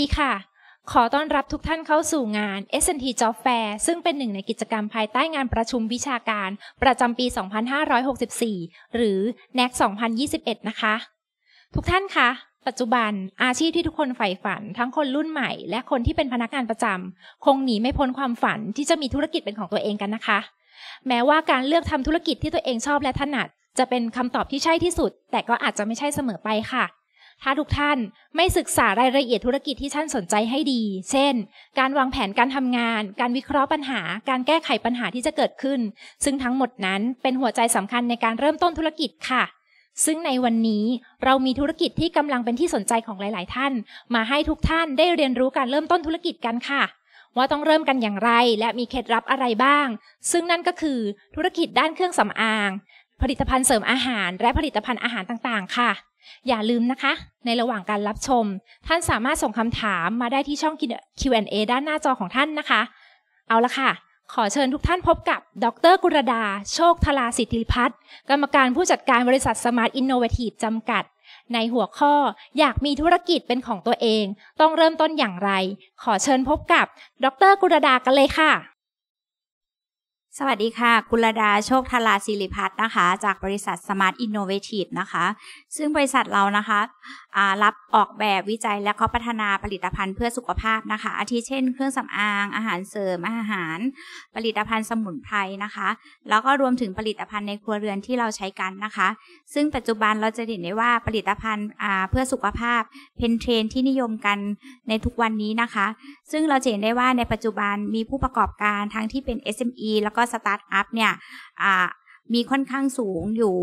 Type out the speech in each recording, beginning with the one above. ดีค่ะขอต้อนรับทุกท่านเข้าสู่งาน S&T Job Fair ซึ่งเป็นหนึ่งในกิจกรรมภายใต้งานประชุมวิชาการประจำปี 2564 หรือ NAC 2021 นะคะทุกท่านคะปัจจุบันอาชีพที่ทุกคนใฝ่ฝันทั้งคนรุ่นใหม่และคนที่เป็นพนักงานประจำคงหนีไม่พ้นความฝันที่จะมีธุรกิจเป็นของตัวเองกันนะคะแม้ว่าการเลือกทำธุรกิจที่ตัวเองชอบและถนัดจะเป็นคำตอบที่ใช่ที่สุดแต่ก็อาจจะไม่ใช่เสมอไปค่ะถ้าทุกท่านไม่ศึกษารายละเอียดธุรกิจที่ท่านสนใจให้ดีเช่นการวางแผนการทำงานการวิเคราะห์ปัญหาการแก้ไขปัญหาที่จะเกิดขึ้นซึ่งทั้งหมดนั้นเป็นหัวใจสำคัญในการเริ่มต้นธุรกิจค่ะซึ่งในวันนี้เรามีธุรกิจที่กำลังเป็นที่สนใจของหลายๆท่านมาให้ทุกท่านได้เรียนรู้การเริ่มต้นธุรกิจกันค่ะว่าต้องเริ่มกันอย่างไรและมีเคล็ดลับอะไรบ้างซึ่งนั่นก็คือธุรกิจด้านเครื่องสำอางผลิตภัณฑ์เสริมอาหารและผลิตภัณฑ์อาหารต่างๆค่ะอย่าลืมนะคะในระหว่างการรับชมท่านสามารถส่งคำถามมาได้ที่ช่อง Q&A ด้านหน้าจอของท่านนะคะเอาละค่ะขอเชิญทุกท่านพบกับดร.กุรดาโชคธราสิทธิพัฒน์กรรมการผู้จัดการบริษัท Smart Innovative จำกัดในหัวข้ออยากมีธุรกิจเป็นของตัวเองต้องเริ่มต้นอย่างไรขอเชิญพบกับดร.กุรดากันเลยค่ะสวัสดีค่ะกุรดาโชคธราสิริพัฒน์นะคะจากบริษัท Smart Innovative นะคะซึ่งบริษัทเรานะคะรับออกแบบวิจัยและก็พัฒนาผลิตภัณฑ์เพื่อสุขภาพนะคะอาทิเช่นเครื่องสำอางอาหารเสริมอาหารผลิตภัณฑ์สมุนไพรนะคะแล้วก็รวมถึงผลิตภัณฑ์ในครัวเรือนที่เราใช้กันนะคะซึ่งปัจจุบันเราจะเห็นได้ว่าผลิตภัณฑ์เพื่อสุขภาพเป็นเทรนด์ที่นิยมกันในทุกวันนี้นะคะซึ่งเราเห็นได้ว่าในปัจจุบันมีผู้ประกอบการทั้งที่เป็น SME แล้วก็Start-up เนี่ยมีค่อนข้างสูงอยู่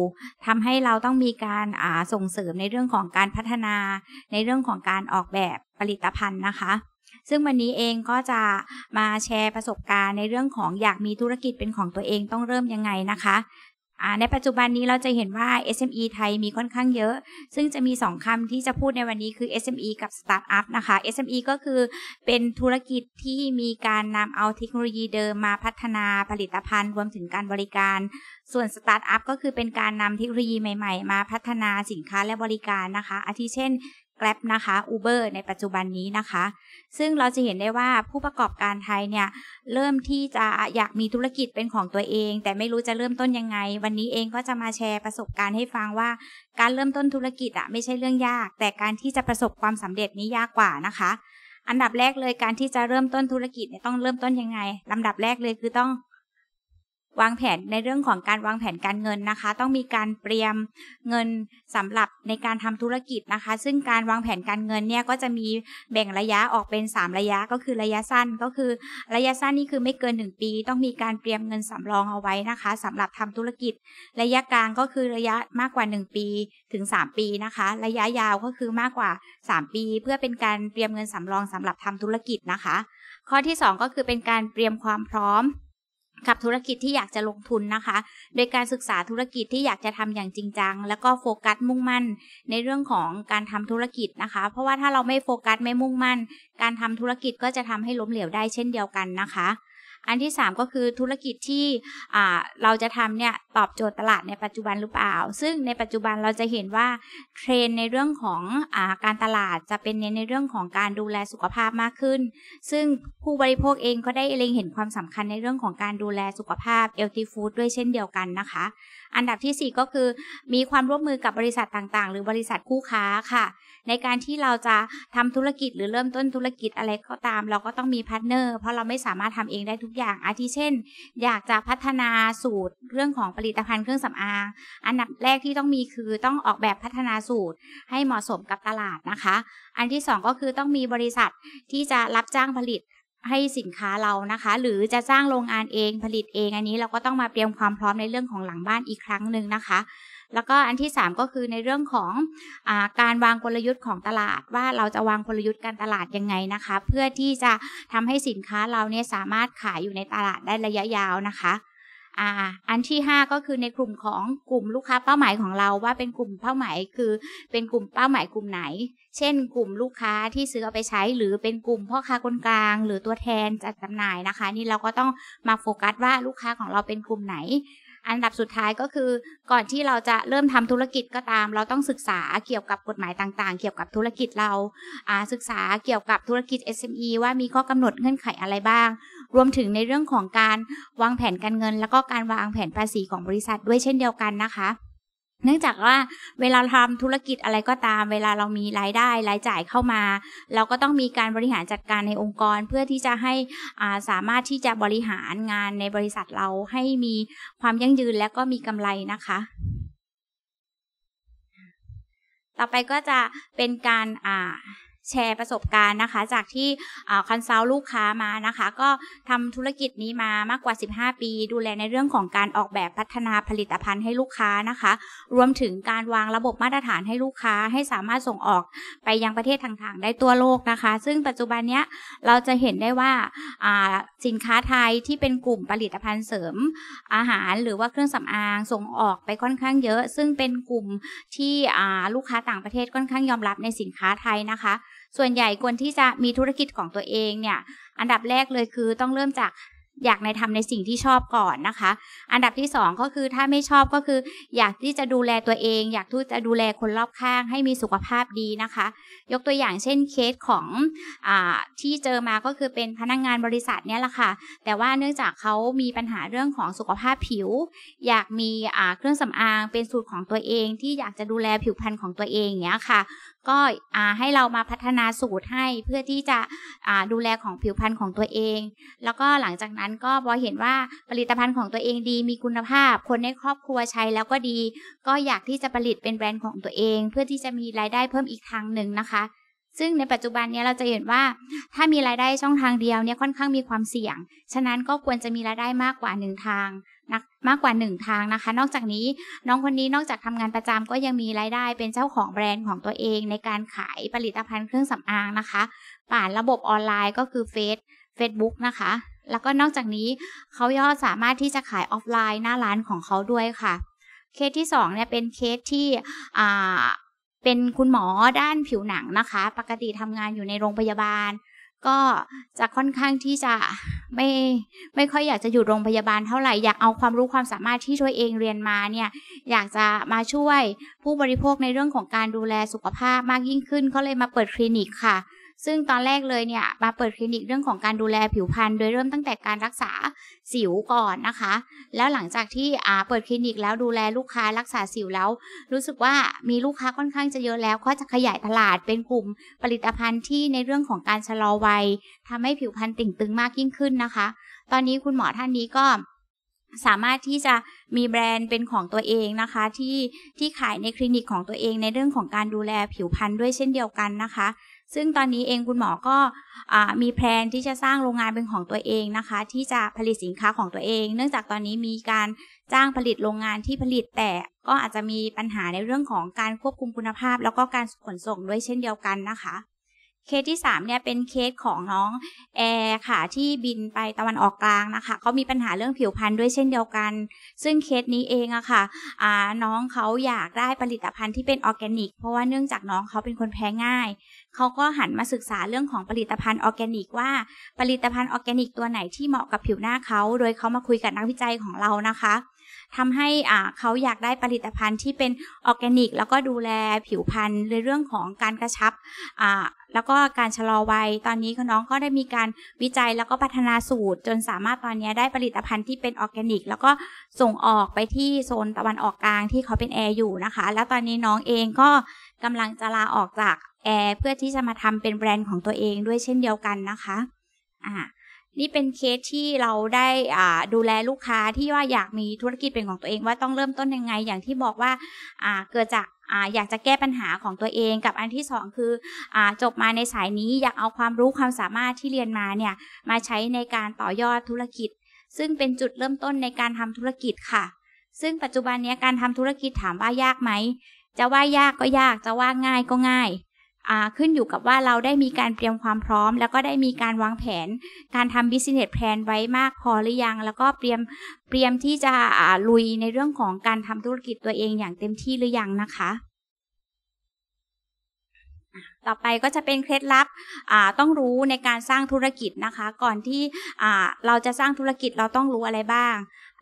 ทำให้เราต้องมีการส่งเสริมในเรื่องของการพัฒนาในเรื่องของการออกแบบผลิตภัณฑ์นะคะซึ่งวันนี้เองก็จะมาแชร์ประสบการณ์ในเรื่องของอยากมีธุรกิจเป็นของตัวเองต้องเริ่มยังไงนะคะในปัจจุบันนี้เราจะเห็นว่า SME ไทยมีค่อนข้างเยอะซึ่งจะมี2คำที่จะพูดในวันนี้คือ SME กับ Start-up นะคะ SME ก็คือเป็นธุรกิจที่มีการนำเอาเทคโนโลยีเดิมมาพัฒนาผลิตภัณฑ์รวมถึงการบริการส่วน Start-up ก็คือเป็นการนำเทคโนโลยีใหม่ๆมาพัฒนาสินค้าและบริการนะคะอาทิเช่น Grab นะคะ Uber ในปัจจุบันนี้นะคะซึ่งเราจะเห็นได้ว่าผู้ประกอบการไทยเนี่ยเริ่มที่จะอยากมีธุรกิจเป็นของตัวเองแต่ไม่รู้จะเริ่มต้นยังไงวันนี้เองก็จะมาแชร์ประสบการณ์ให้ฟังว่าการเริ่มต้นธุรกิจไม่ใช่เรื่องยากแต่การที่จะประสบความสำเร็จนี้ยากกว่านะคะอันดับแรกเลยการที่จะเริ่มต้นธุรกิจเนี่ยต้องเริ่มต้นยังไงลำดับแรกเลยคือต้องวางแผนในเรื่องของการวางแผนการเงินนะคะต้องมีการเตรียมเงินสำหรับในการทำธุรกิจนะคะซึ่งการวางแผนการเงินเนี่ยก็จะมีแบ่งระยะออกเป็น3ระยะก็คือระยะสั้นก็คือระยะสั้นนี่คือไม่เกิน1ปีต้องมีการเตรียมเงินสำรองเอาไว้นะคะสำหรับทำธุรกิจระยะกลางก็คือระยะมากกว่า1ปีถึง3ปีนะคะระยะยาวก็คือมากกว่า3ปีเพื่อเป็นการเตรียมเงินสำรองสำหรับทำธุรกิจนะคะข้อที่2ก็คือเป็นการเตรียมความพร้อมกับธุรกิจที่อยากจะลงทุนนะคะโดยการศึกษาธุรกิจที่อยากจะทำอย่างจริงจังแล้วก็โฟกัสมุ่งมั่นในเรื่องของการทำธุรกิจนะคะเพราะว่าถ้าเราไม่โฟกัสไม่มุ่งมั่นการทำธุรกิจก็จะทำให้ล้มเหลวได้เช่นเดียวกันนะคะอันที่3ก็คือธุรกิจที่เราจะทำเนี่ยตอบโจทย์ตลาดในปัจจุบันหรือเปล่าซึ่งในปัจจุบันเราจะเห็นว่าเทรนในเรื่องของการตลาดจะเป็นเน้นในเรื่องของการดูแลสุขภาพมากขึ้นซึ่งผู้บริโภคเองก็ได้เล็งเห็นความสำคัญในเรื่องของการดูแลสุขภาพ LT Food ด้วยเช่นเดียวกันนะคะอันดับที่4ก็คือมีความร่วมมือกับบริษัทต่างๆหรือบริษัทคู่ค้าค่ะในการที่เราจะทำธุรกิจหรือเริ่มต้นธุรกิจอะไรก็ตามเราก็ต้องมีพาร์ทเนอร์เพราะเราไม่สามารถทำเองได้ทุกอย่างอาทิเช่นอยากจะพัฒนาสูตรเรื่องของผลิตภัณฑ์เครื่องสำอางอันดับแรกที่ต้องมีคือต้องออกแบบพัฒนาสูตรให้เหมาะสมกับตลาดนะคะอันที่2ก็คือต้องมีบริษัทที่จะรับจ้างผลิตให้สินค้าเรานะคะหรือจะจ้างโรงงานเองผลิตเองอันนี้เราก็ต้องมาเตรียมความพร้อมในเรื่องของหลังบ้านอีกครั้งหนึ่งนะคะแล้วก็อันที่3ก็คือในเรื่องของการวางกลยุทธ์ของตลาดว่าเราจะวางกลยุทธ์การตลาดยังไงนะคะเพื่อที่จะทำให้สินค้าเราเนี่ยสามารถขายอยู่ในตลาดได้ระยะยาวนะคะอันที่5ก็คือในกลุ่มของกลุ่มลูกค้าเป้าหมายของเราว่าเป็นกลุ่มเป้าหมายคือเป็นกลุ่มเป้าหมายกลุ่มไหนเช่นกลุ่มลูกค้าที่ซื้อเอาไปใช้หรือเป็นกลุ่มพ่อค้าคนกลางหรือตัวแทนจัดจำหน่ายนะคะนี่เราก็ต้องมาโฟกัสว่าลูกค้าของเราเป็นกลุ่มไหน อันดับสุดท้ายก็คือก่อนที่เราจะเริ่มทำธุรกิจก็ตามเราต้องศึกษาเกี่ยวกับกฎหมายต่างๆเกี่ยวกับธุรกิจเราศึกษาเกี่ยวกับธุรกิจ SME ว่ามีข้อกำหนดเงื่อนไขอะไรบ้างรวมถึงในเรื่องของการวางแผนการเงินแล้วก็การวางแผนภาษีของบริษัทด้วยเช่นเดียวกันนะคะเนื่องจากว่าเวลาทำธุรกิจอะไรก็ตามเวลาเรามีรายได้รายจ่ายเข้ามาเราก็ต้องมีการบริหารจัดการในองค์กรเพื่อที่จะให้สามารถที่จะบริหารงานในบริษัทเราให้มีความยั่งยืนและก็มีกำไรนะคะต่อไปก็จะเป็นการแชร์ประสบการณ์นะคะจากที่คอนซัลท์ลูกค้ามานะคะก็ทำธุรกิจนี้มามากกว่า15ปีดูแลในเรื่องของการออกแบบพัฒนาผลิตภัณฑ์ให้ลูกค้านะคะรวมถึงการวางระบบมาตรฐานให้ลูกค้าให้สามารถส่งออกไปยังประเทศต่างๆได้ทั่วโลกนะคะซึ่งปัจจุบันเนี้ยเราจะเห็นได้ว่าสินค้าไทยที่เป็นกลุ่มผลิตภัณฑ์เสริมอาหารหรือว่าเครื่องสำอางส่งออกไปค่อนข้างเยอะซึ่งเป็นกลุ่มที่ลูกค้าต่างประเทศค่อนข้างยอมรับในสินค้าไทยนะคะส่วนใหญ่คนที่จะมีธุรกิจของตัวเองเนี่ยอันดับแรกเลยคือต้องเริ่มจากอยากในทำในสิ่งที่ชอบก่อนนะคะอันดับที่2ก็คือถ้าไม่ชอบก็คืออยากที่จะดูแลตัวเองอยากที่จะดูแลคนรอบข้างให้มีสุขภาพดีนะคะยกตัวอย่างเช่นเคสของที่เจอมาก็คือเป็นพนักงานบริษัทเนี่ยแหละค่ะแต่ว่าเนื่องจากเขามีปัญหาเรื่องของสุขภาพผิวอยากมีเครื่องสำอางเป็นสูตรของตัวเองที่อยากจะดูแลผิวพรรณของตัวเองอย่างเงี้ยค่ะก็ให้เรามาพัฒนาสูตรให้เพื่อที่จะดูแลของผิวพรรณของตัวเองแล้วก็หลังจากนั้นก็พอเห็นว่าผลิตภัณฑ์ของตัวเองดีมีคุณภาพคนในครอบครัวใช้แล้วก็ดีก็อยากที่จะผลิตเป็นแบรนด์ของตัวเองเพื่อที่จะมีรายได้เพิ่มอีกทางหนึ่งนะคะซึ่งในปัจจุบันนี้เราจะเห็นว่าถ้ามีรายได้ช่องทางเดียวเนี่ยค่อนข้างมีความเสี่ยงฉะนั้นก็ควรจะมีรายได้มากกว่า1ทางนะคะนอกจากนี้น้องคนนี้นอกจากทำงานประจำก็ยังมีรายได้เป็นเจ้าของแบรนด์ของตัวเองในการขายผลิตภัณฑ์เครื่องสำอางนะคะผ่านระบบออนไลน์ก็คือเฟซบุ๊กนะคะแล้วก็นอกจากนี้เขาย่อสามารถที่จะขายออฟไลน์หน้าร้านของเขาด้วยค่ะเคสที่2เนี่ยเป็นเคสที่เป็นคุณหมอด้านผิวหนังนะคะปกติทำงานอยู่ในโรงพยาบาลก็จะค่อนข้างที่จะไม่ค่อยอยากจะอยู่โรงพยาบาลเท่าไหร่อยากเอาความรู้ความสามารถที่ตัวเองเรียนมาเนี่ยอยากจะมาช่วยผู้บริโภคในเรื่องของการดูแลสุขภาพมากยิ่งขึ้นก็เลยมาเปิดคลินิกค่ะซึ่งตอนแรกเลยเนี่ยมาเปิดคลินิกเรื่องของการดูแลผิวพรรณโดยเริ่มตั้งแต่การรักษาสิวก่อนนะคะแล้วหลังจากที่เปิดคลินิกแล้วดูแลลูกค้ารักษาสิวแล้วรู้สึกว่ามีลูกค้าค่อนข้างจะเยอะแล้วก็จะขยายตลาดเป็นกลุ่มผลิตภัณฑ์ที่ในเรื่องของการชะลอวัยทำให้ผิวพรรณติ่งตึงมากยิ่งขึ้นนะคะตอนนี้คุณหมอท่านนี้ก็สามารถที่จะมีแบรนด์เป็นของตัวเองนะคะที่ขายในคลินิกของตัวเองในเรื่องของการดูแลผิวพรรณด้วยเช่นเดียวกันนะคะซึ่งตอนนี้เองคุณหมอก็มีแพลนที่จะสร้างโรงงานเป็นของตัวเองนะคะที่จะผลิตสินค้าของตัวเองเนื่องจากตอนนี้มีการจ้างผลิตโรงงานที่ผลิตแต่ก็อาจจะมีปัญหาในเรื่องของการควบคุมคุณภาพแล้วก็การขนส่งด้วยเช่นเดียวกันนะคะเคสที่3เนี่ยเป็นเคสของน้องแอร์ค่ะที่บินไปตะวันออกกลางนะคะเขามีปัญหาเรื่องผิวพรรณด้วยเช่นเดียวกันซึ่งเคสนี้เองอะค่ะน้องเขาอยากได้ผลิตภัณฑ์ที่เป็นออร์แกนิกเพราะว่าเนื่องจากน้องเขาเป็นคนแพ้ง่ายเขาก็หันมาศึกษาเรื่องของผลิตภัณฑ์ออร์แกนิกว่าผลิตภัณฑ์ออร์แกนิกตัวไหนที่เหมาะกับผิวหน้าเขาโดยเขามาคุยกับนักวิจัยของเรานะคะทำให้เขาอยากได้ผลิตภัณฑ์ที่เป็นออร์แกนิกแล้วก็ดูแลผิวพรรณในเรื่องของการกระชับแล้วก็การชะลอวัยตอนนี้น้องก็ได้มีการวิจัยแล้วก็พัฒนาสูตรจนสามารถตอนนี้ได้ผลิตภัณฑ์ที่เป็นออร์แกนิกแล้วก็ส่งออกไปที่โซนตะวันออกกลางที่เขาเป็นแอร์อยู่นะคะแล้วตอนนี้น้องเองก็กำลังจะลาออกจากแอร์เพื่อที่จะมาทำเป็นแบรนด์ของตัวเองด้วยเช่นเดียวกันนะคะนี่เป็นเคสที่เราได้ดูแลลูกค้าที่ว่าอยากมีธุรกิจเป็นของตัวเองว่าต้องเริ่มต้นยังไงอย่างที่บอกว่าเกิดจากอยากจะแก้ปัญหาของตัวเองกับอันที่2คือจบมาในสายนี้อยากเอาความรู้ความสามารถที่เรียนมาเนี่ยมาใช้ในการต่อยอดธุรกิจซึ่งเป็นจุดเริ่มต้นในการทำธุรกิจค่ะซึ่งปัจจุบันนี้การทำธุรกิจถามว่ายากไหมจะว่ายากก็ยากจะว่าง่ายก็ง่ายขึ้นอยู่กับว่าเราได้มีการเตรียมความพร้อมแล้วก็ได้มีการวางแผนการทำ business plan ไว้มากพอหรือยังแล้วก็เตรียมที่จะลุยในเรื่องของการทำธุรกิจตัวเองอย่างเต็มที่หรือยังนะคะ ต่อไปก็จะเป็นเคล็ดลับต้องรู้ในการสร้างธุรกิจนะคะก่อนที่เราจะสร้างธุรกิจเราต้องรู้อะไรบ้าง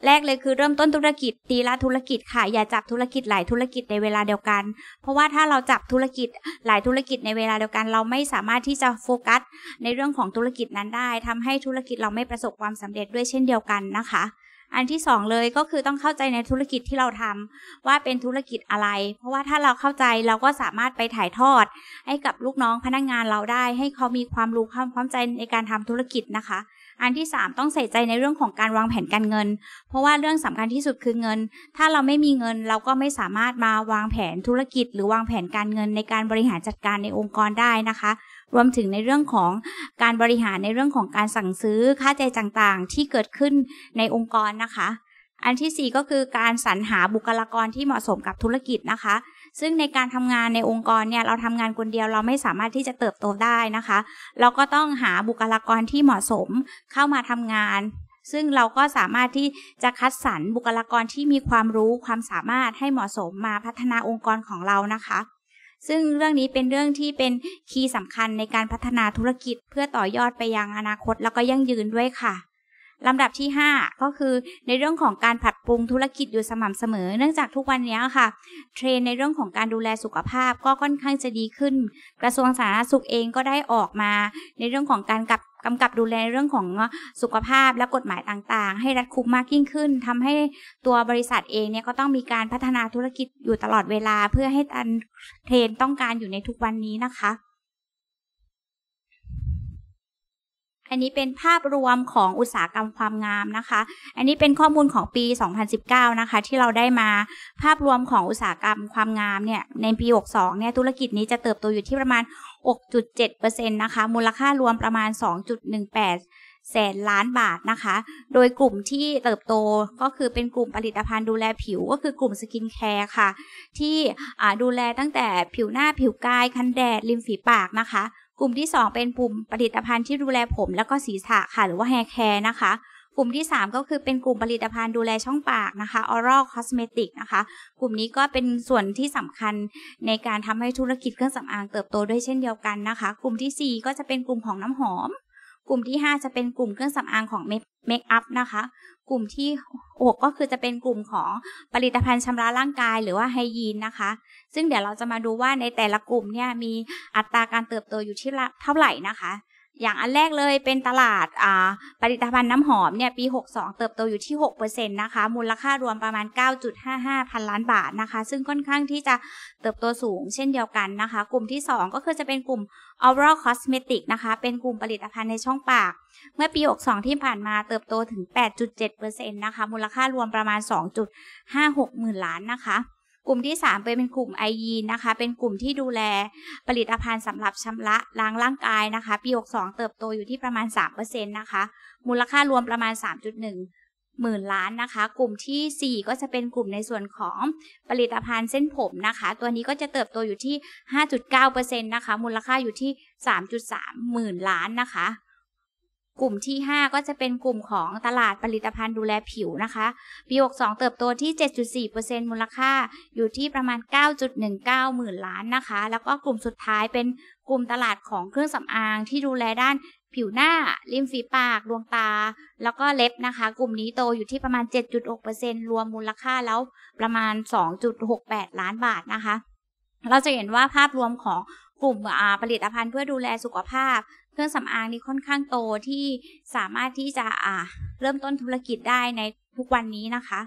แรกเลยคือเริ่มต้นธุรกิจทีละธุรกิจค่ะอย่าจับธุรกิจหลายธุรกิจในเวลาเดียวกันเพราะว่าถ้าเราจับธุรกิจหลายธุรกิจในเวลาเดียวกันเราไม่สามารถที่จะโฟกัสในเรื่องของธุรกิจนั้นได้ทำให้ธุรกิจเราไม่ประสบความสำเร็จด้วยเช่นเดียวกันนะคะอันที่2เลยก็คือต้องเข้าใจในธุรกิจที่เราทำว่าเป็นธุรกิจอะไรเพราะว่าถ้าเราเข้าใจเราก็สามารถไปถ่ายทอดให้กับลูกน้องพนักงานเราได้ให้เขามีความรู้ความเข้าใจในการทำธุรกิจนะคะอันที่3ต้องใส่ใจในเรื่องของการวางแผนการเงินเพราะว่าเรื่องสำคัญที่สุดคือเงินถ้าเราไม่มีเงินเราก็ไม่สามารถมาวางแผนธุรกิจหรือวางแผนการเงินในการบริหารจัดการในองค์กรได้นะคะรวมถึงในเรื่องของการบริหารในเรื่องของการสั่งซื้อค่าใช้จ่ายต่างๆที่เกิดขึ้นในองค์กรนะคะอันที่4ก็คือการสรรหาบุคลากรที่เหมาะสมกับธุรกิจนะคะซึ่งในการทำงานในองค์กรเนี่ยเราทำงานคนเดียวเราไม่สามารถที่จะเติบโตได้นะคะเราก็ต้องหาบุคลากรที่เหมาะสมเข้ามาทำงานซึ่งเราก็สามารถที่จะคัดสรรบุคลากรที่มีความรู้ความสามารถให้เหมาะสมมาพัฒนาองค์กรของเรานะคะซึ่งเรื่องนี้เป็นเรื่องที่เป็นคีย์สำคัญในการพัฒนาธุรกิจเพื่อต่อยอดไปยังอนาคตแล้วก็ยั่งยืนด้วยค่ะลำดับที่5ก็คือในเรื่องของการปรับปรุงธุรกิจอยู่สม่ำเสมอเนื่องจากทุกวันนี้ค่ะเทรนในเรื่องของการดูแลสุขภาพก็ค่อนข้างจะดีขึ้นกระทรวงสาธารณสุขเองก็ได้ออกมาในเรื่องของการกำกับดูแลเรื่องของสุขภาพและกฎหมายต่างๆให้รัดกุมมากยิ่งขึ้นทำให้ตัวบริษัทเองเนี่ยก็ต้องมีการพัฒนาธุรกิจอยู่ตลอดเวลาเพื่อให้ทันเทรนต้องการอยู่ในทุกวันนี้นะคะอันนี้เป็นภาพรวมของอุตสาหกรรมความงามนะคะอันนี้เป็นข้อมูลของปี2019นะคะที่เราได้มาภาพรวมของอุตสาหกรรมความงามเนี่ยในปี62เนี่ยธุรกิจนี้จะเติบโตอยู่ที่ประมาณ 6.7% นะคะมูลค่ารวมประมาณ 2.18 แสนล้านบาทนะคะโดยกลุ่มที่เติบโตก็คือเป็นกลุ่มผลิตภัณฑ์ดูแลผิวก็คือกลุ่มสกินแคร์ค่ะที่ดูแลตั้งแต่ผิวหน้าผิวกายกันแดดริมฝีปากนะคะกลุ่มที่2เป็นกลุ่มผลิตภัณฑ์ที่ดูแลผมแล้วก็ศีรษะค่ะหรือว่า hair care นะคะกลุ่มที่3ก็คือเป็นกลุ่มผลิตภัณฑ์ดูแลช่องปากนะคะ oral cosmetic นะคะกลุ่มนี้ก็เป็นส่วนที่สำคัญในการทำให้ธุรกิจเครื่องสำอางเติบโตด้วยเช่นเดียวกันนะคะกลุ่มที่4ก็จะเป็นกลุ่มของน้ำหอมกลุ่มที่5จะเป็นกลุ่มเครื่องสำอางของเมคอัพนะคะกลุ่มที่6ก็คือจะเป็นกลุ่มของผลิตภัณฑ์ชำระร่างกายหรือว่าไฮยีนนะคะซึ่งเดี๋ยวเราจะมาดูว่าในแต่ละกลุ่มเนี่ยมีอัตราการเติบโตอยู่ที่เท่าไหร่นะคะอย่างอันแรกเลยเป็นตลาดผลิตภัณฑ์น้ำหอมเนี่ยปี62เติบโตอยู่ที่ 6% นะคะมูลค่ารวมประมาณ 9.55 พันล้านบาทนะคะซึ่งค่อนข้างที่จะเติบโตสูงเช่นเดียวกันนะคะกลุ่มที่2ก็คือจะเป็นกลุ่ม Oral Cosmetic นะคะเป็นกลุ่มผลิตภัณฑ์ในช่องปากเมื่อปี62ที่ผ่านมาเติบโตถึง 8.7% นะคะมูลค่ารวมประมาณ 2.56 หมื่นล้านนะคะกลุ่มที่3เป็นกลุ่มไอยีนนะคะเป็นกลุ่มที่ดูแลผลิตภัณฑ์สำหรับชำระล้างร่างกายนะคะปี62เติบโตอยู่ที่ประมาณ 3% นะคะมูลค่ารวมประมาณ 3.1 หมื่นล้านนะคะกลุ่มที่4ก็จะเป็นกลุ่มในส่วนของผลิตภัณฑ์เส้นผมนะคะตัวนี้ก็จะเติบโตอยู่ที่ 5.9% นะคะมูลค่าอยู่ที่ 3.3 หมื่นล้านนะคะกลุ่มที่5ก็จะเป็นกลุ่มของตลาดผลิตภัณฑ์ดูแลผิวนะคะปี62เติบโตที่ 7.4% มูลค่าอยู่ที่ประมาณ 9.19 หมื่นล้านนะคะแล้วก็กลุ่มสุดท้ายเป็นกลุ่มตลาดของเครื่องสำอางที่ดูแลด้านผิวหน้าริมฝีปากดวงตาแล้วก็เล็บนะคะกลุ่มนี้โตอยู่ที่ประมาณ 7.6% รวมมูลค่าแล้วประมาณ 2.68 ล้านบาทนะคะเราจะเห็นว่าภาพรวมของกลุ่มผลิตภัณฑ์เพื่อดูแลสุขภาพเครื่องสำอางนี้ค่อนข้างโตที่สามารถที่จะเริ่มต้นธุรกิจได้ในทุกวันนี้นะคะ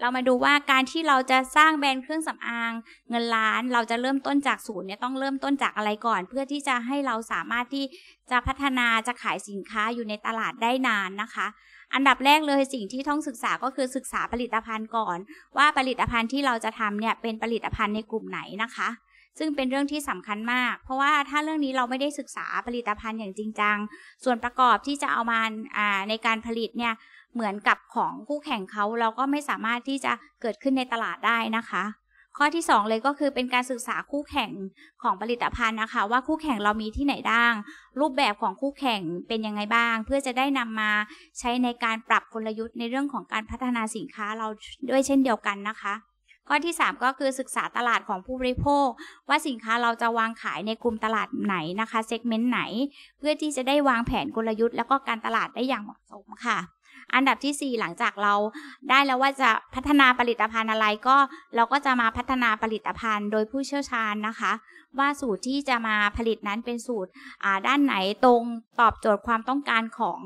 เรามาดูว่าการที่เราจะสร้างแบรนด์เครื่องสำอางเงินล้านเราจะเริ่มต้นจากศูนย์เนี่ยต้องเริ่มต้นจากอะไรก่อนเพื่อที่จะให้เราสามารถที่จะพัฒนาจะขายสินค้าอยู่ในตลาดได้นานนะคะอันดับแรกเลยสิ่งที่ต้องศึกษาก็คือศึกษาผลิตภัณฑ์ก่อนว่าผลิตภัณฑ์ที่เราจะทำเนี่ยเป็นผลิตภัณฑ์ในกลุ่มไหนนะคะซึ่งเป็นเรื่องที่สำคัญมากเพราะว่าถ้าเรื่องนี้เราไม่ได้ศึกษาผลิตภัณฑ์อย่างจริงจังส่วนประกอบที่จะเอามาในการผลิตเนี่ยเหมือนกับของคู่แข่งเขาเราก็ไม่สามารถที่จะเกิดขึ้นในตลาดได้นะคะข้อที่2เลยก็คือเป็นการศึกษาคู่แข่งของผลิตภัณฑ์นะคะว่าคู่แข่งเรามีที่ไหนบ้างรูปแบบของคู่แข่งเป็นยังไงบ้างเพื่อจะได้นำมาใช้ในการปรับกลยุทธ์ในเรื่องของการพัฒนาสินค้าเราด้วยเช่นเดียวกันนะคะ ข้อที่3ก็คือศึกษาตลาดของผู้บริโภคว่าสินค้าเราจะวางขายในกลุ่มตลาดไหนนะคะเซกเมนต์ไหนเพื่อที่จะได้วางแผนกลยุทธ์แล้วก็การตลาดได้อย่างเหมาะสมค่ะอันดับที่4หลังจากเราได้แล้วว่าจะพัฒนาผลิตภัณฑ์อะไรก็เราก็จะมาพัฒนาผลิตภัณฑ์โดยผู้เชี่ยวชาญนะคะว่าสูตรที่จะมาผลิตนั้นเป็นสูตรด้านไหนตรงตอบโจทย์ความต้องการของ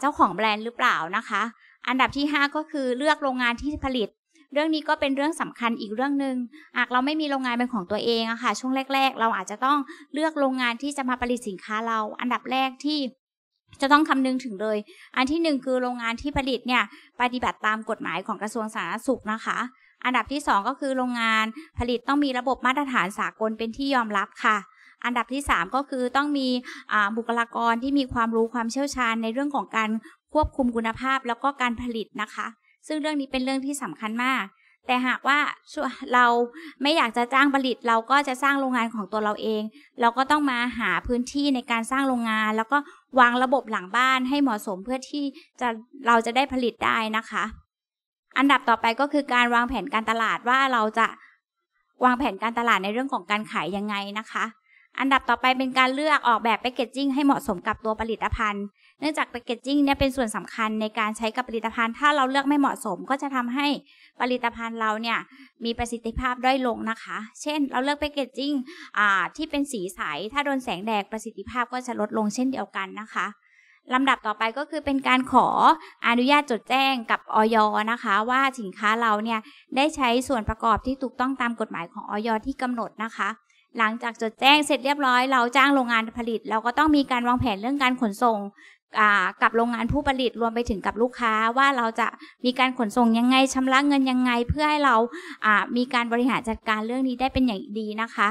เจ้าของแบรนด์หรือเปล่านะคะอันดับที่5ก็คือเลือกโรงงานที่ผลิตเรื่องนี้ก็เป็นเรื่องสำคัญอีกเรื่องหนึ่งหากเราไม่มีโรงงานเป็นของตัวเองอะค่ะช่วงแรกๆเราอาจจะต้องเลือกโรงงานที่จะมาผลิตสินค้าเราอันดับแรกที่จะต้องคำนึงถึงเลยอันที่1คือโรงงานที่ผลิตเนี่ยปฏิบัติตามกฎหมายของกระทรวงสาธารณสุขนะคะอันดับที่2ก็คือโรงงานผลิตต้องมีระบบมาตรฐานสากลเป็นที่ยอมรับค่ะอันดับที่3ก็คือต้องมีบุคลากรที่มีความรู้ความเชี่ยวชาญในเรื่องของการควบคุมคุณภาพแล้วก็การผลิตนะคะซึ่งเรื่องนี้เป็นเรื่องที่สำคัญมากแต่หากว่าเราไม่อยากจะจ้างผลิตเราก็จะสร้างโรงงานของตัวเราเองเราก็ต้องมาหาพื้นที่ในการสร้างโรงงานแล้วก็วางระบบหลังบ้านให้เหมาะสมเพื่อที่เราจะได้ผลิตได้นะคะอันดับต่อไปก็คือการวางแผนการตลาดว่าเราจะวางแผนการตลาดในเรื่องของการขายยังไงนะคะอันดับต่อไปเป็นการเลือกออกแบบแพคเกจจิ้งให้เหมาะสมกับตัวผลิตภัณฑ์เนื่องจากแพคเกจจิ้งเนี่ยเป็นส่วนสำคัญในการใช้กับผลิตภัณฑ์ถ้าเราเลือกไม่เหมาะสมก็จะทำให้ผลิตภัณฑ์เราเนี่ยมีประสิทธิภาพด้อยลงนะคะเช่นเราเลือกแพคเกจจิ้งที่เป็นสีใสถ้าโดนแสงแดดประสิทธิภาพก็จะลดลงเช่นเดียวกันนะคะลำดับต่อไปก็คือเป็นการขออนุญาตจดแจ้งกับอย.นะคะว่าสินค้าเราเนี่ยได้ใช้ส่วนประกอบที่ถูกต้องตามกฎหมายของอย.ที่กำหนดนะคะหลังจากจดแจ้งเสร็จเรียบร้อยเราจ้างโรงงานผลิตเราก็ต้องมีการวางแผนเรื่องการขนส่งกับโรงงานผู้ผลิตรวมไปถึงกับลูกค้าว่าเราจะมีการขนส่งยังไงชำระเงินยังไงเพื่อให้เรามีการบริหารจัดการเรื่องนี้ได้เป็นอย่างดีนะคะ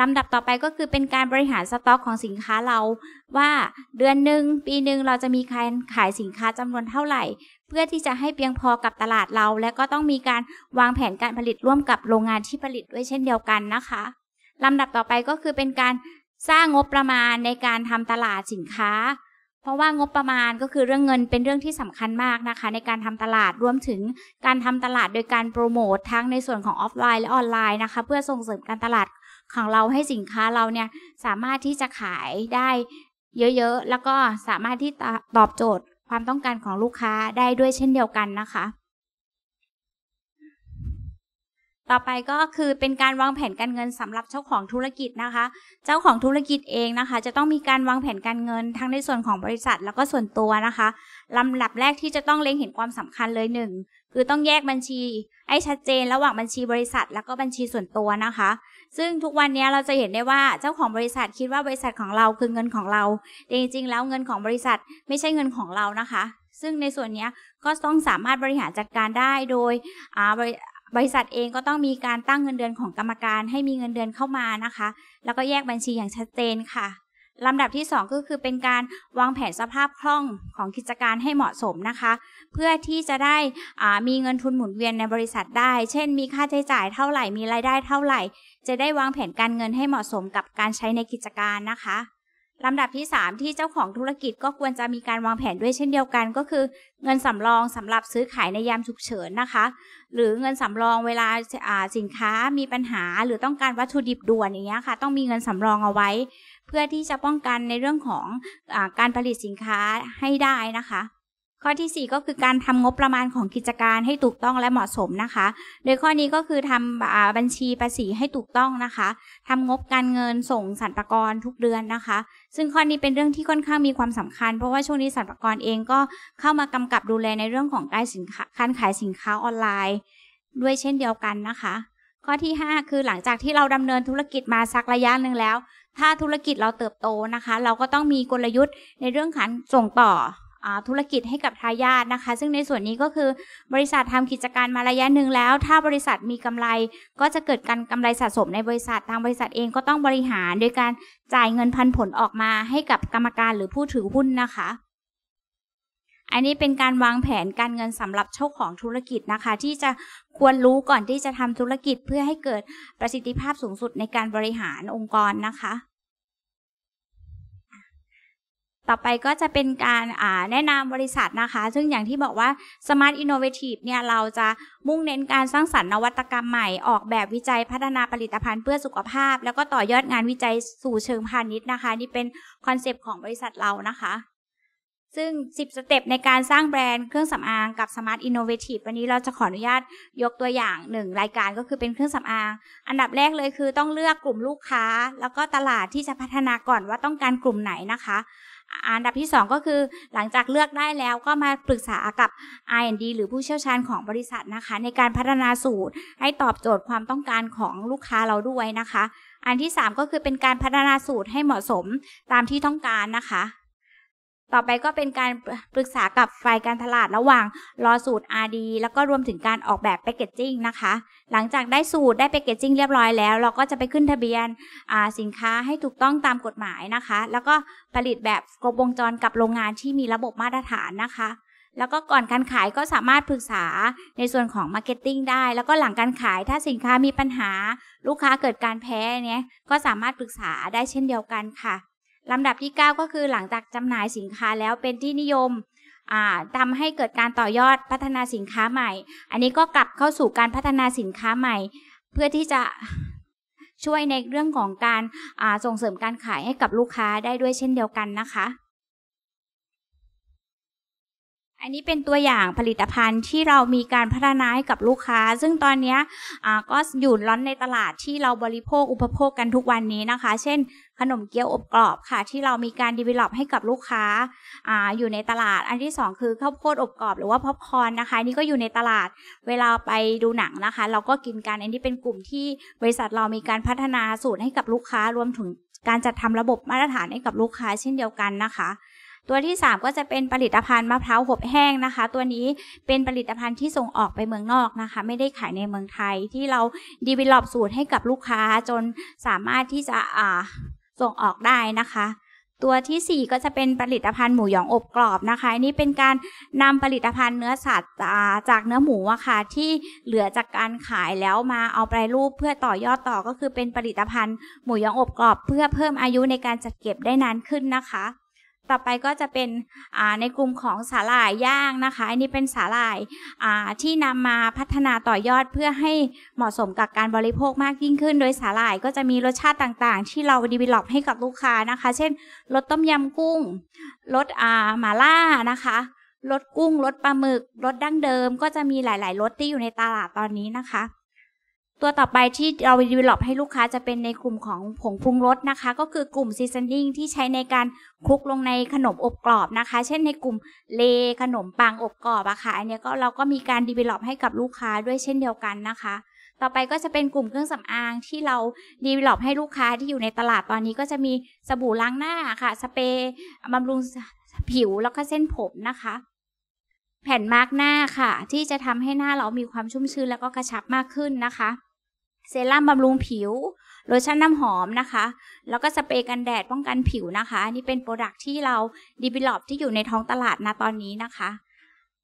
ลำดับต่อไปก็คือเป็นการบริหารสต็อกของสินค้าเราว่าเดือนหนึ่งปีหนึ่งเราจะมีการขายสินค้าจำนวนเท่าไหร่เพื่อที่จะให้เพียงพอกับตลาดเราและก็ต้องมีการวางแผนการผลิตร่วมกับโรงงานที่ผลิตด้วยเช่นเดียวกันนะคะลำดับต่อไปก็คือเป็นการสร้างงบประมาณในการทำตลาดสินค้าเพราะว่างบประมาณก็คือเรื่องเงินเป็นเรื่องที่สำคัญมากนะคะในการทำตลาดรวมถึงการทำตลาดโดยการโปรโมททั้งในส่วนของออฟไลน์และออนไลน์นะคะเพื่อส่งเสริมการตลาดของเราให้สินค้าเราเนี่ยสามารถที่จะขายได้เยอะๆแล้วก็สามารถที่ตอบโจทย์ความต้องการของลูกค้าได้ด้วยเช่นเดียวกันนะคะต่อไปก็คือเป็นการวางแผนการเงินสำหรับเจ้าของธุรกิจนะคะเจ้าของธุรกิจเองนะคะจะต้องมีการวางแผนการเงินทั้งในส่วนของบริษัทแล้วก็ส่วนตัวนะคะลำดับแรกที่จะต้องเล็งเห็นความสำคัญเลย1คือต้องแยกบัญชีให้ชัดเจนระหว่างบัญชีบริษัทแล้วก็บัญชีส่วนตัวนะคะซึ่งทุกวันนี้เราจะเห็นได้ว่าเจ้าของบริษัทคิดว่าบริษัทของเราคือเงินของเราแต่จริงๆแล้วเงินของบริษัทไม่ใช่เงินของเรานะคะซึ่งในส่วนนี้ก็ต้องสามารถบริหารจัดการได้โดยบริษัทเองก็ต้องมีการตั้งเงินเดือนของกรรมการให้มีเงินเดือนเข้ามานะคะแล้วก็แยกบัญชีอย่างชัดเจนค่ะลำดับที่2ก็คือเป็นการวางแผนสภาพคล่องของกิจการให้เหมาะสมนะคะเพื่อที่จะได้มีเงินทุนหมุนเวียนในบริษัทได้เช่นมีค่าใช้จ่ายเท่าไหร่มีรายได้เท่าไหร่จะได้วางแผนการเงินให้เหมาะสมกับการใช้ในกิจการนะคะลำดับที่3ที่เจ้าของธุรกิจก็ควรจะมีการวางแผนด้วยเช่นเดียวกันก็คือเงินสำรองสำหรับซื้อขายในยามฉุกเฉินนะคะหรือเงินสำรองเวลาสินค้ามีปัญหาหรือต้องการวัตถุดิบด่วนอย่างเงี้ยค่ะต้องมีเงินสำรองเอาไว้เพื่อที่จะป้องกันในเรื่องของการผลิตสินค้าให้ได้นะคะข้อที่4ก็คือการทำงบประมาณของกิจการให้ถูกต้องและเหมาะสมนะคะโดยข้อนี้ก็คือทำบัญชีภาษีให้ถูกต้องนะคะทำงบการเงินส่งสรรพากรทุกเดือนนะคะซึ่งข้อนี้เป็นเรื่องที่ค่อนข้างมีความสำคัญเพราะว่าช่วงนี้สรรพากรเองก็เข้ามากำกับดูแลในเรื่องของการขายสินค้าออนไลน์ด้วยเช่นเดียวกันนะคะข้อที่5คือหลังจากที่เราดำเนินธุรกิจมาสักระยะหนึ่งแล้วถ้าธุรกิจเราเติบโตนะคะเราก็ต้องมีกลยุทธ์ในเรื่องการส่งต่อธุรกิจให้กับทายาทนะคะซึ่งในส่วนนี้ก็คือบริษัททำกิจการมาระยะหนึ่งแล้วถ้าบริษัทมีกำไรก็จะเกิดการกำไรสะสมในบริษัททางบริษัทเองก็ต้องบริหารโดยการจ่ายเงินพันผลออกมาให้กับกรรมการหรือผู้ถือหุ้นนะคะอันนี้เป็นการวางแผนการเงินสำหรับเจ้าของธุรกิจนะคะที่จะควรรู้ก่อนที่จะทำธุรกิจเพื่อให้เกิดประสิทธิภาพสูงสุดในการบริหารองค์กรนะคะ ต่อไปก็จะเป็นการแนะนำบริษัทนะคะซึ่งอย่างที่บอกว่า Smart Innovative เนี่ยเราจะมุ่งเน้นการสร้างสรรค์นวัตกรรมใหม่ออกแบบวิจัยพัฒนาผลิตภัณฑ์เพื่อสุขภาพแล้วก็ต่อยอดงานวิจัยสู่เชิงพาณิชย์นะคะนี่เป็นคอนเซปต์ของบริษัทเรานะคะซึ่ง10สเต็ปในการสร้างแบรนด์เครื่องสำอางกับ Smart Innovative วันนี้เราจะขออนุญาตยกตัวอย่าง1รายการก็คือเป็นเครื่องสำอางอันดับแรกเลยคือต้องเลือกกลุ่มลูกค้าแล้วก็ตลาดที่จะพัฒนาก่อนว่าต้องการกลุ่มไหนนะคะอันดับที่2ก็คือหลังจากเลือกได้แล้วก็มาปรึกษากับ R&D หรือผู้เชี่ยวชาญของบริษัทนะคะในการพัฒนาสูตรให้ตอบโจทย์ความต้องการของลูกค้าเราด้วยนะคะอันที่3ก็คือเป็นการพัฒนาสูตรให้เหมาะสมตามที่ต้องการนะคะต่อไปก็เป็นการปรึกษากับฝ่ายการตลาดระหว่างรอสูตร R&D แล้วก็รวมถึงการออกแบบแพคเกจจิ้งนะคะหลังจากได้สูตรได้แพคเกจจิ้งเรียบร้อยแล้วเราก็จะไปขึ้นทะเบียนสินค้าให้ถูกต้องตามกฎหมายนะคะแล้วก็ผลิตแบบครบวงจรกับโรงงานที่มีระบบมาตรฐานนะคะแล้วก็ก่อนการขายก็สามารถปรึกษาในส่วนของ Marketing ได้แล้วก็หลังการขายถ้าสินค้ามีปัญหาลูกค้าเกิดการแพ้เนี่ยก็สามารถปรึกษาได้เช่นเดียวกันค่ะลำดับที่9ก็คือหลังจากจำหน่ายสินค้าแล้วเป็นที่นิยมทำให้เกิดการต่อยอดพัฒนาสินค้าใหม่อันนี้ก็กลับเข้าสู่การพัฒนาสินค้าใหม่เพื่อที่จะช่วยในเรื่องของการส่งเสริมการขายให้กับลูกค้าได้ด้วยเช่นเดียวกันนะคะอันนี้เป็นตัวอย่างผลิตภัณฑ์ที่เรามีการพัฒนาให้กับลูกค้าซึ่งตอนนี้ก็อยู่ร้อนในตลาดที่เราบริโภคอุปโภคกันทุกวันนี้นะคะเช่นขนมเกี๊ยวอบกรอบค่ะที่เรามีการ develop ให้กับลูกค้าอยู่ในตลาดอันที่2คือข้าวโพดอบกรอบหรือว่าพ็อปคอร์นนะคะนี่ก็อยู่ในตลาดเวลาไปดูหนังนะคะเราก็กินกันอันนี้เป็นกลุ่มที่บริษัทเรามีการพัฒนาสูตรให้กับลูกค้ารวมถึงการจัดทำระบบมาตรฐานให้กับลูกค้าเช่นเดียวกันนะคะตัวที่3ก็จะเป็นผลิตภัณฑ์มะพร้าวหบแห้งนะคะตัวนี้เป็นผลิตภัณฑ์ที่ส่งออกไปเมืองนอกนะคะไม่ได้ขายในเมืองไทยที่เรา develop สูตรให้กับลูกค้าจนสามารถที่จะส่งออกได้นะคะตัวที่4ก็จะเป็นผลิตภัณฑ์หมูหยองอบกรอบนะคะนี่เป็นการนำผลิตภัณฑ์เนื้อสัตว์จากเนื้อหมูอะค่ะที่เหลือจากการขายแล้วมาเอาแปรรูปเพื่อต่อยอดต่อก็คือเป็นผลิตภัณฑ์หมูหยองอบกรอบเพื่อเพิ่มอายุในการจัดเก็บได้นานขึ้นนะคะต่อไปก็จะเป็นในกลุ่มของสาหร่ายย่างนะคะอันนี้เป็นสาหร่ายที่นำมาพัฒนาต่อยอดเพื่อให้เหมาะสมกับการบริโภคมากยิ่งขึ้นโดยสาหร่ายก็จะมีรสชาติต่างๆที่เรา develop ให้กับลูกค้านะคะเช่นรสต้มยำกุ้งรสหม่าล่านะคะรสกุ้งรสปลาหมึกรสดั้งเดิมก็จะมีหลายๆรสที่อยู่ในตลาดตอนนี้นะคะตัวต่อไปที่เรา develop ให้ลูกค้าจะเป็นในกลุ่มของผงปรุงรสนะคะก็คือกลุ่ม seasoning ที่ใช้ในการคลุกลงในขนมอบกรอบนะคะเช่นในกลุ่มเลขนมปังอบกรอบอะค่ะอันนี้ก็เราก็มีการ develop ให้กับลูกค้าด้วยเช่นเดียวกันนะคะต่อไปก็จะเป็นกลุ่มเครื่องสำอางที่เรา develop ให้ลูกค้าที่อยู่ในตลาดตอนนี้ก็จะมีสบู่ล้างหน้าค่ะสเปรย์บำรุงผิวแล้วก็เส้นผมนะคะแผ่นมาร์กหน้าค่ะที่จะทำให้หน้าเรามีความชุ่มชื้นแล้วก็กระชับมากขึ้นนะคะเซรั่มบำรุงผิวโลชั่นน้ำหอมนะคะแล้วก็สเปรย์กันแดดป้องกันผิวนะคะนี่เป็นโปรดักที่เรา develop ที่อยู่ในท้องตลาดนะตอนนี้นะคะ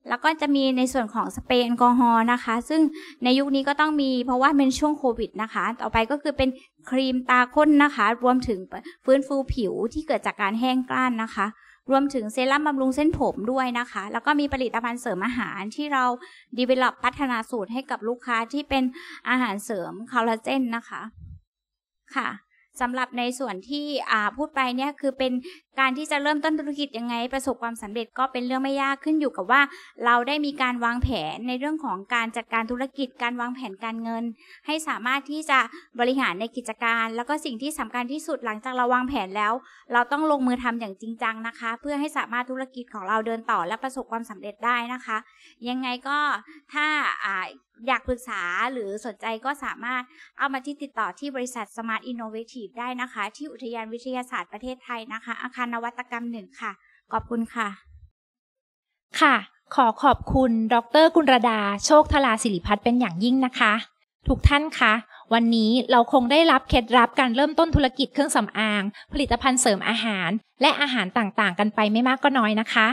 แล้วก็จะมีในส่วนของสเปรย์แอลกอฮอล์นะคะซึ่งในยุคนี้ก็ต้องมีเพราะว่าเป็นช่วงโควิดนะคะต่อไปก็คือเป็นครีมตาข้นนะคะรวมถึงฟื้นฟูผิวที่เกิดจากการแห้งกร้านนะคะรวมถึงเซรั่มบำรุงเส้นผมด้วยนะคะแล้วก็มีผลิตภัณฑ์เสริมอาหารที่เรา develop พัฒนาสูตรให้กับลูกค้าที่เป็นอาหารเสริมคอลลาเจนนะคะค่ะสำหรับในส่วนที่พูดไปเนี่ยคือเป็นการที่จะเริ่มต้นธุรกิจยังไงประสบความสำเร็จก็เป็นเรื่องไม่ยากขึ้นอยู่กับว่าเราได้มีการวางแผนในเรื่องของการจัดการธุรกิจการวางแผนการเงินให้สามารถที่จะบริหารในกิจการแล้วก็สิ่งที่สำคัญที่สุดหลังจากเราวางแผนแล้วเราต้องลงมือทำอย่างจริงจังนะคะเพื่อให้สามารถธุรกิจของเราเดินต่อและประสบความสำเร็จได้นะคะยังไงก็ถ้าอยากปรึกษาหรือสนใจก็สามารถเอามาที่ติดต่อที่บริษัท Smart Innovative ได้นะคะที่อุทยานวิทยาศาสตร์ประเทศไทยนะคะอาคารนวัตกรรม1ค่ะขอบคุณค่ะค่ะขอบคุณดร.กุลรดาโชคธราศิริพัฒน์เป็นอย่างยิ่งนะคะทุกท่านคะวันนี้เราคงได้รับเคล็ดลับการเริ่มต้นธุรกิจเครื่องสำอางผลิตภัณฑ์เสริมอาหารและอาหารต่างๆกันไปไม่มากก็น้อยนะคะ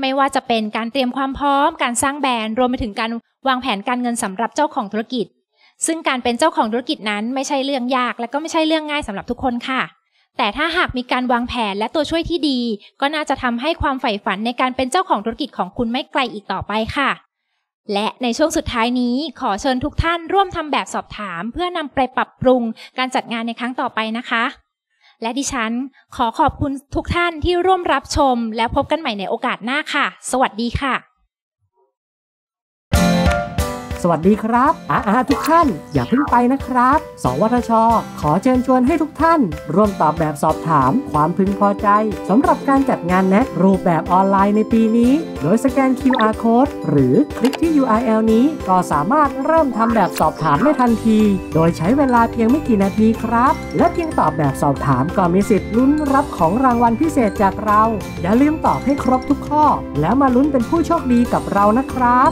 ไม่ว่าจะเป็นการเตรียมความพร้อมการสร้างแบรนด์รวมไปถึงการวางแผนการเงินสำหรับเจ้าของธุรกิจซึ่งการเป็นเจ้าของธุรกิจนั้นไม่ใช่เรื่องยากและก็ไม่ใช่เรื่องง่ายสำหรับทุกคนค่ะ แต่ถ้าหากมีการวางแผนและตัวช่วยที่ดีก็น่าจะทำให้ความใฝ่ฝันในการเป็นเจ้าของธุรกิจของคุณไม่ไกลอีกต่อไปค่ะและในช่วงสุดท้ายนี้ขอเชิญทุกท่านร่วมทำแบบสอบถามเพื่อนำไปปรับปรุงการจัดงานในครั้งต่อไปนะคะและดิฉันขอขอบคุณทุกท่านที่ร่วมรับชมและพบกันใหม่ในโอกาสหน้าค่ะสวัสดีค่ะสวัสดีครับทุกท่านอย่าเพิ่งไปนะครับสวทช.ขอเชิญชวนให้ทุกท่านร่วมตอบแบบสอบถามความพึงพอใจสำหรับการจัดงานNACรูปแบบออนไลน์ในปีนี้โดยสแกน QR Code หรือคลิกที่ URL นี้ก็สามารถเริ่มทำแบบสอบถามได้ทันทีโดยใช้เวลาเพียงไม่กี่นาทีครับและเพียงตอบแบบสอบถามก็มีสิทธิ์ลุ้นรับของรางวัลพิเศษจากเราอย่าลืมตอบให้ครบทุกข้อแล้วมาลุ้นเป็นผู้โชคดีกับเรานะครับ